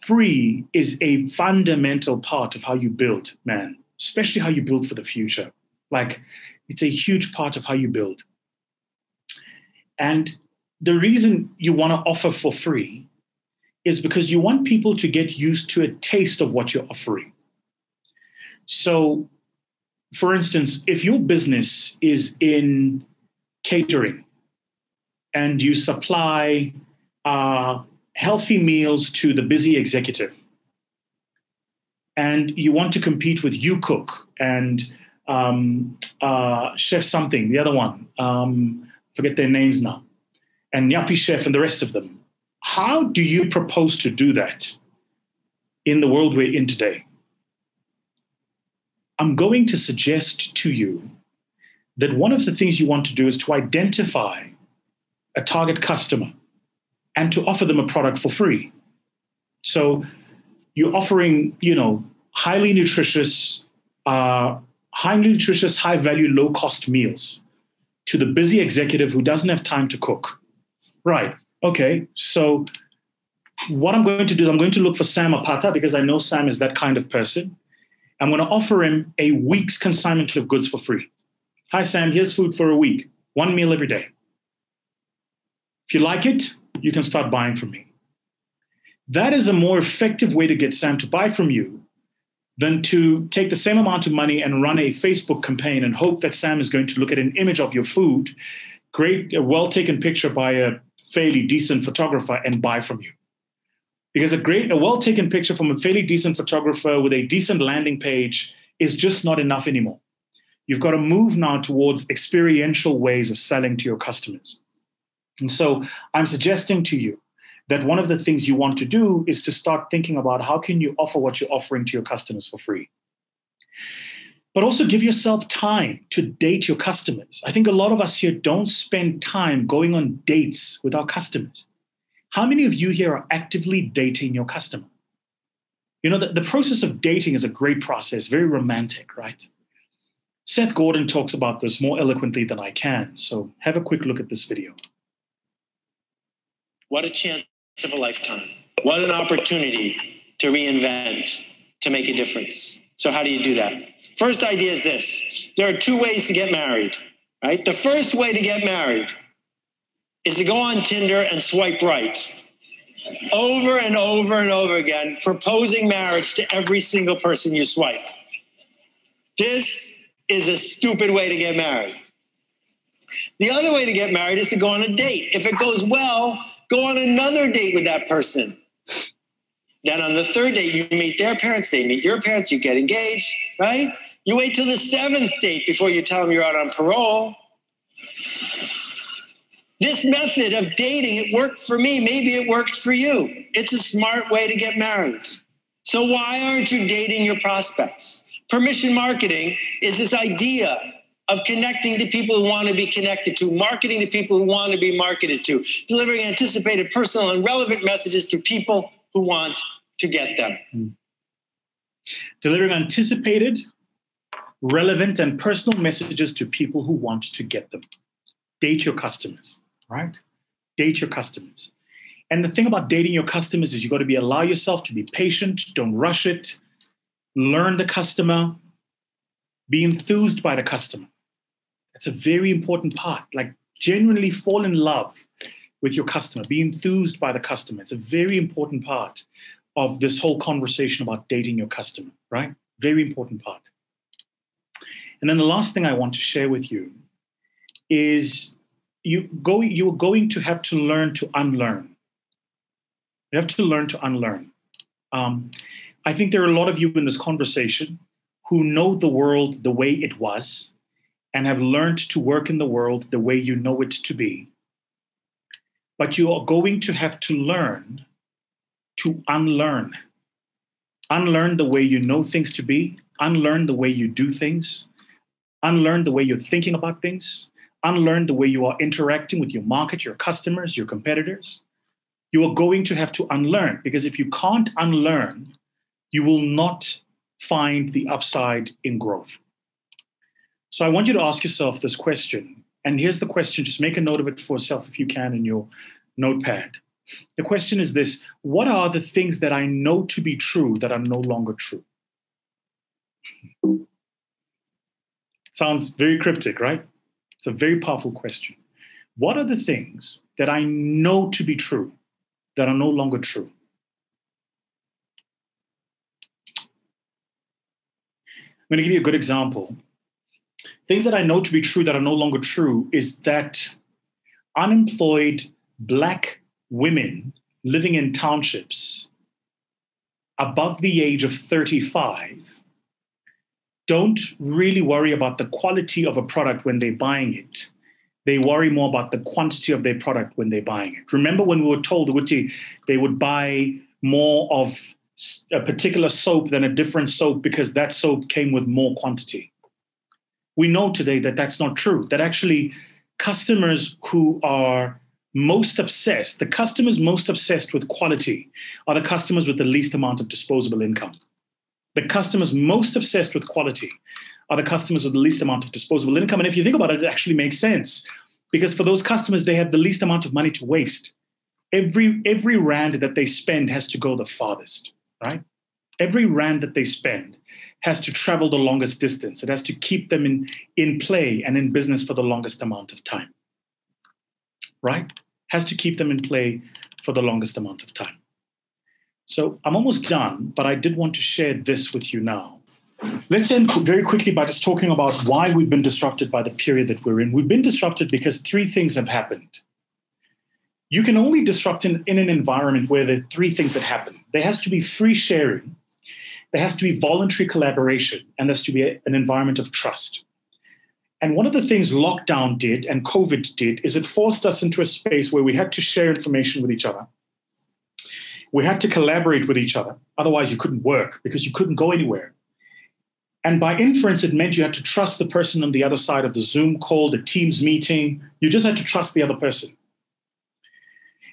Free is a fundamental part of how you build, man, especially how you build for the future. Like, it's a huge part of how you build. And the reason you want to offer for free is because you want people to get used to a taste of what you're offering. So, for instance, if your business is in catering and you supply healthy meals to the busy executive, and you want to compete with YouCook and Chef Something, the other one, forget their names now, and YuppieChef and the rest of them, how do you propose to do that in the world we're in today? I'm going to suggest to you that one of the things you want to do is to identify a target customer and to offer them a product for free. So you're offering, you know, highly nutritious, high value, low cost meals to the busy executive who doesn't have time to cook. Right. Okay, so what I'm going to do is I'm going to look for Sam Apata because I know Sam is that kind of person. I'm going to offer him a week's consignment of goods for free. Hi, Sam, here's food for a week, one meal every day. If you like it, you can start buying from me. That is a more effective way to get Sam to buy from you than to take the same amount of money and run a Facebook campaign and hope that Sam is going to look at an image of your food, great, a well-taken picture by a fairly decent photographer, and buy from you. Because a well-taken picture from a fairly decent photographer with a decent landing page is just not enough anymore. You've got to move now towards experiential ways of selling to your customers. And so I'm suggesting to you that one of the things you want to do is to start thinking about how can you offer what you're offering to your customers for free. But also give yourself time to date your customers. I think a lot of us here don't spend time going on dates with our customers. How many of you here are actively dating your customer? You know, the process of dating is a great process, very romantic, right? Seth Gordon talks about this more eloquently than I can. So have a quick look at this video. What a chance of a lifetime. What an opportunity to reinvent, to make a difference. So how do you do that? First idea is this. There are two ways to get married, right? The first way to get married is to go on Tinder and swipe right over and over and over again, proposing marriage to every single person you swipe. This is a stupid way to get married. The other way to get married is to go on a date. If it goes well, go on another date with that person. Then on the third date, you meet their parents, they meet your parents, you get engaged, right? You wait till the 7th date before you tell them you're out on parole. This method of dating, it worked for me. Maybe it worked for you. It's a smart way to get married. So why aren't you dating your prospects? Permission marketing is this idea of connecting to people who want to be connected to, marketing to people who want to be marketed to, delivering anticipated, personal, and relevant messages to people who want to get them. Delivering anticipated, relevant, and personal messages to people who want to get them. Date your customers, right? Date your customers. And the thing about dating your customers is you got to allow yourself to be patient, don't rush it, learn the customer, be enthused by the customer. That's a very important part. Like, genuinely fall in love with your customer, be enthused by the customer. It's a very important part of this whole conversation about dating your customer, right? Very important part. And then the last thing I want to share with you is you're going to have to learn to unlearn. You have to learn to unlearn. I think there are a lot of you in this conversation who know the world the way it was and have learned to work in the world the way you know it to be. But you are going to have to learn to unlearn. Unlearn the way you know things to be, unlearn the way you do things, unlearn the way you're thinking about things, unlearn the way you are interacting with your market, your customers, your competitors. You are going to have to unlearn, because if you can't unlearn, you will not find the upside in growth. So I want you to ask yourself this question. And here's the question. Just make a note of it for yourself if you can in your notepad. The question is this: what are the things that I know to be true that are no longer true? Sounds very cryptic, right? It's a very powerful question. What are the things that I know to be true that are no longer true? I'm going to give you a good example. Things that I know to be true that are no longer true is that unemployed Black women living in townships above the age of 35 don't really worry about the quality of a product when they're buying it. They worry more about the quantity of their product when they're buying it. Remember when we were told they would buy more of a particular soap than a different soap because that soap came with more quantity. We know today that that's not true, that actually customers who are most obsessed, the customers most obsessed with quality are the customers with the least amount of disposable income. The customers most obsessed with quality are the customers with the least amount of disposable income. And if you think about it, it actually makes sense, because for those customers, they have the least amount of money to waste. Every rand that they spend has to go the farthest, right? Every rand that they spend has to travel the longest distance. It has to keep them in play and in business for the longest amount of time, right? Has to keep them in play for the longest amount of time. So I'm almost done, but I did want to share this with you now. Let's end very quickly by just talking about why we've been disrupted by the period that we're in. We've been disrupted because three things have happened. You can only disrupt in an environment where there are three things that happen. There has to be free sharing, there has to be voluntary collaboration, and there has to be an environment of trust. And one of the things lockdown did and COVID did is it forced us into a space where we had to share information with each other. We had to collaborate with each other. Otherwise, you couldn't work because you couldn't go anywhere. And by inference, it meant you had to trust the person on the other side of the Zoom call, the Teams meeting. You just had to trust the other person.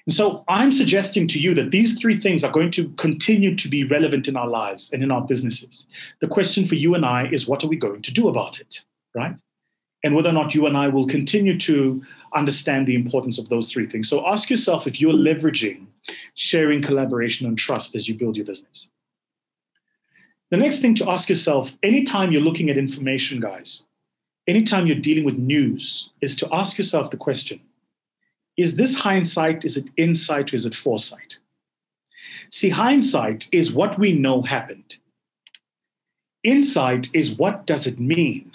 And so I'm suggesting to you that these three things are going to continue to be relevant in our lives and in our businesses. The question for you and I is, what are we going to do about it, right? And whether or not you and I will continue to understand the importance of those three things. So ask yourself if you're leveraging sharing, collaboration, and trust as you build your business. The next thing to ask yourself, anytime you're looking at information, guys, anytime you're dealing with news, is to ask yourself the question, is this hindsight, is it insight, or is it foresight? See, hindsight is what we know happened. Insight is what does it mean?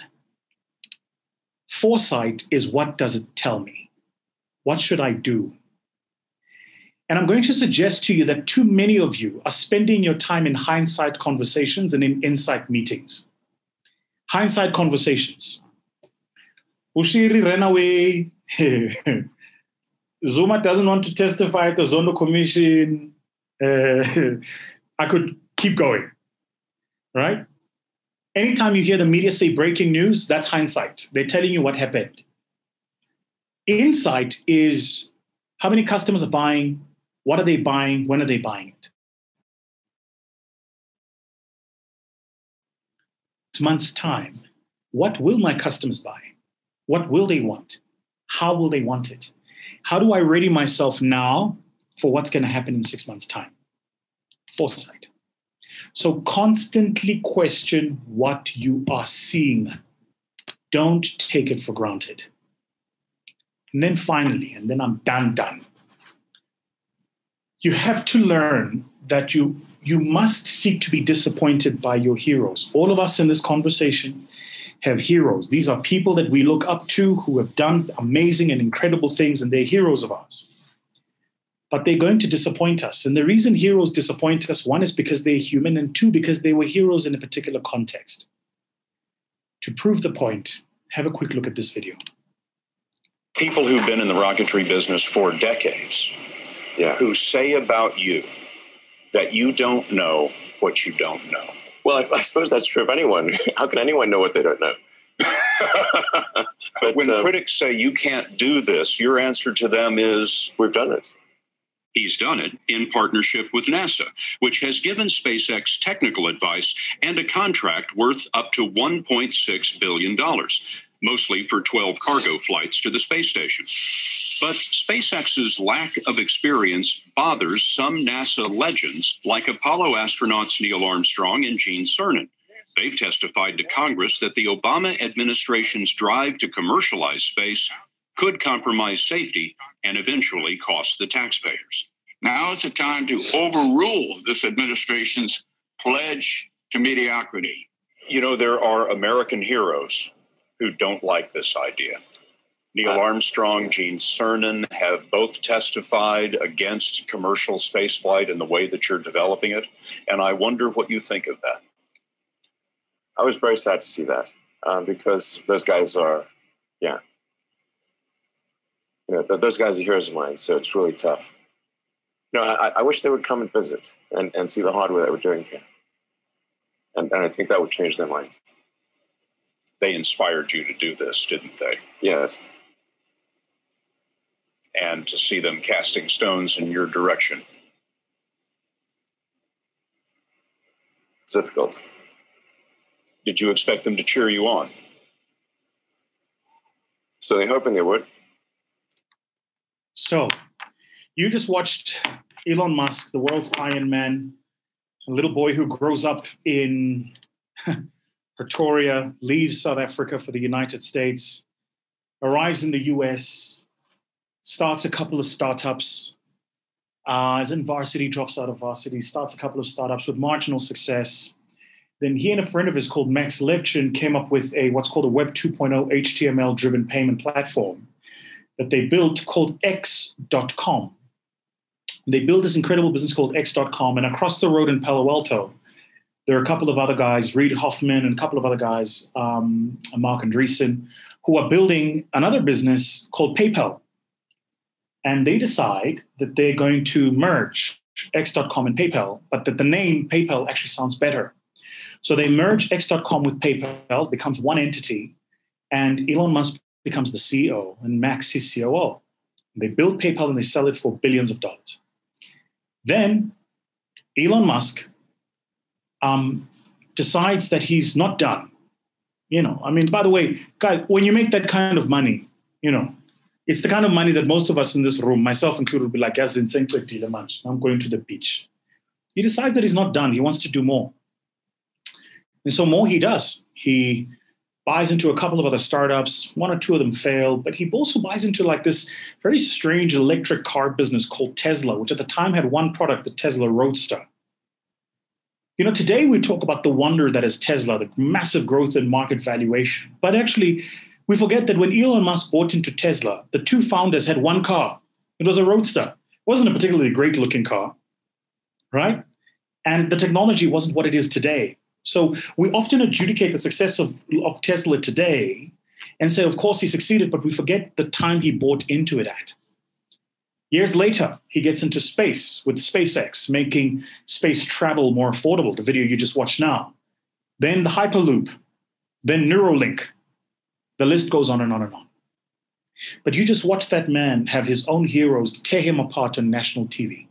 Foresight is what does it tell me? What should I do? And I'm going to suggest to you that too many of you are spending your time in hindsight conversations and in insight meetings. Hindsight conversations. Ushiri ran away. Zuma doesn't want to testify at the Zondo Commission. I could keep going, right? Anytime you hear the media say breaking news, that's hindsight. They're telling you what happened. Insight is how many customers are buying, what are they buying, when are they buying it? It's months' time. What will my customers buy? What will they want? How will they want it? How do I ready myself now for what's going to happen in 6 months' time? Foresight. So constantly question what you are seeing. Don't take it for granted. And then finally, and then I'm done. You have to learn that you must seek to be disappointed by your heroes. All of us in this conversation have heroes. These are people that we look up to who have done amazing and incredible things, and they're heroes of ours. But they're going to disappoint us. And the reason heroes disappoint us, one, is because they're human, and two, because they were heroes in a particular context. To prove the point, have a quick look at this video. People who've been in the rocketry business for decades, who say about you that you don't know what you don't know. Well, I suppose that's true of anyone. How can anyone know what they don't know? But when critics say you can't do this, your answer to them is, we've done it. He's done it in partnership with NASA, which has given SpaceX technical advice and a contract worth up to $1.6 billion, mostly for 12 cargo flights to the space station. But SpaceX's lack of experience bothers some NASA legends, like Apollo astronauts Neil Armstrong and Gene Cernan. They've testified to Congress that the Obama administration's drive to commercialize space could compromise safety and eventually cost the taxpayers. Now is the time to overrule this administration's pledge to mediocrity. You know, there are American heroes who don't like this idea. Neil Armstrong, Gene Cernan have both testified against commercial spaceflight in the way that you're developing it. And I wonder what you think of that. I was very sad to see that because those guys are, you know, those guys are heroes of mine, so it's really tough. You know, I wish they would come and visit and see the hardware that we're doing here. And I think that would change their mind. They inspired you to do this, didn't they? Yes. And to see them casting stones in your direction. It's difficult. Did you expect them to cheer you on? So they're hoping they would. So, you just watched Elon Musk, the world's Iron Man, a little boy who grows up in Pretoria, leaves South Africa for the United States, arrives in the US, starts a couple of startups, is in varsity, drops out of varsity, starts a couple of startups with marginal success. Then he and a friend of his called Max Levchin came up with a what's called a Web 2.0 HTML-driven payment platform that they built called X.com. They built this incredible business called X.com, and across the road in Palo Alto, there are a couple of other guys, Reid Hoffman and a couple of other guys, Mark Andreessen, who are building another business called PayPal. And they decide that they're going to merge X.com and PayPal, but that the name PayPal actually sounds better. So they merge X.com with PayPal, it becomes one entity, and Elon Musk becomes the CEO and Max his COO. They build PayPal and they sell it for billions of dollars. Then Elon Musk decides that he's not done. You know, I mean, by the way, guys, when you make that kind of money, you know, it's the kind of money that most of us in this room, myself included, would be like, as in I'm going to the beach. He decides that he's not done. He wants to do more. And so more he does. He buys into a couple of other startups, one or two of them fail, but he also buys into like this very strange electric car business called Tesla, which at the time had one product, the Tesla Roadster. You know, today we talk about the wonder that is Tesla, the massive growth in market valuation. But actually, we forget that when Elon Musk bought into Tesla, the two founders had one car. It was a Roadster. It wasn't a particularly great looking car, right? And the technology wasn't what it is today. So we often adjudicate the success of Tesla today and say, of course, he succeeded, but we forget the time he bought into it at. Years later, he gets into space with SpaceX, making space travel more affordable, the video you just watched now. Then the Hyperloop, then Neuralink. The list goes on and on and on. But you just watch that man have his own heroes tear him apart on national TV.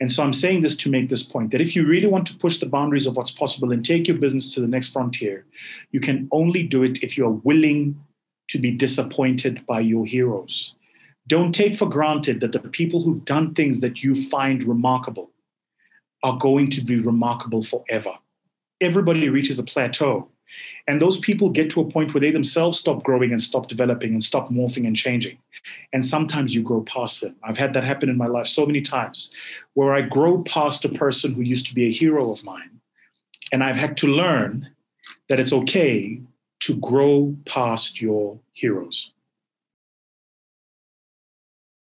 And so I'm saying this to make this point, that if you really want to push the boundaries of what's possible and take your business to the next frontier, you can only do it if you are willing to be disappointed by your heroes. Don't take for granted that the people who've done things that you find remarkable are going to be remarkable forever. Everybody reaches a plateau. And those people get to a point where they themselves stop growing and stop developing and stop morphing and changing. And sometimes you grow past them. I've had that happen in my life so many times, where I grow past a person who used to be a hero of mine. And I've had to learn that it's okay to grow past your heroes.